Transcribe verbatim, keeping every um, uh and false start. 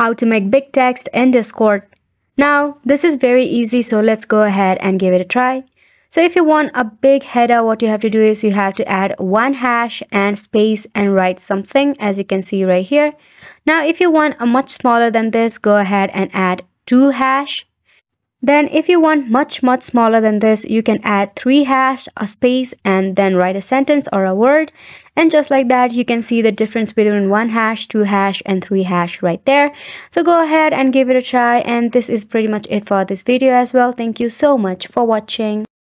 how to make big text in Discord. Now, this is very easy, so let's go ahead and give it a try. So if you want a big header, what you have to do is you have to add one hash and space and write something, as you can see right here. Now, if you want a much smaller than this, go ahead and add two hash. Then if you want much, much smaller than this, you can add three hash, a space, and then write a sentence or a word. And just like that, you can see the difference between one hash, two hash, and three hash right there. So go ahead and give it a try. And this is pretty much it for this video as well. Thank you so much for watching.